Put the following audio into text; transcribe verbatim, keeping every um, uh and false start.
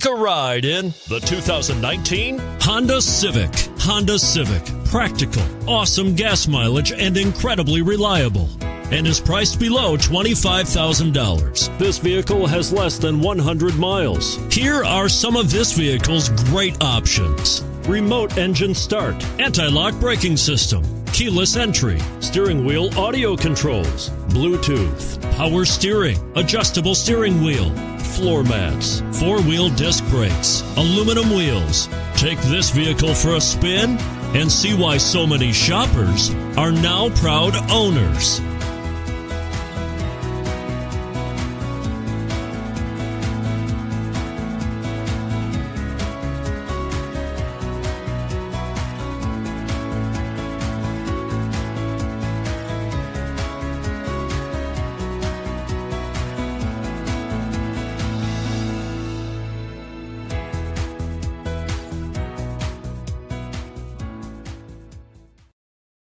Take a ride in the two thousand nineteen Honda Civic. Honda Civic. Practical, awesome gas mileage, and incredibly reliable, and is priced below twenty-five thousand dollars. This vehicle has less than one hundred miles. Here are some of this vehicle's great options: remote engine start, anti-lock braking system, keyless entry, steering wheel audio controls, Bluetooth, power steering, adjustable steering wheel, floor mats, four-wheel disc brakes, aluminum wheels. Take this vehicle for a spin and see why so many shoppers are now proud owners.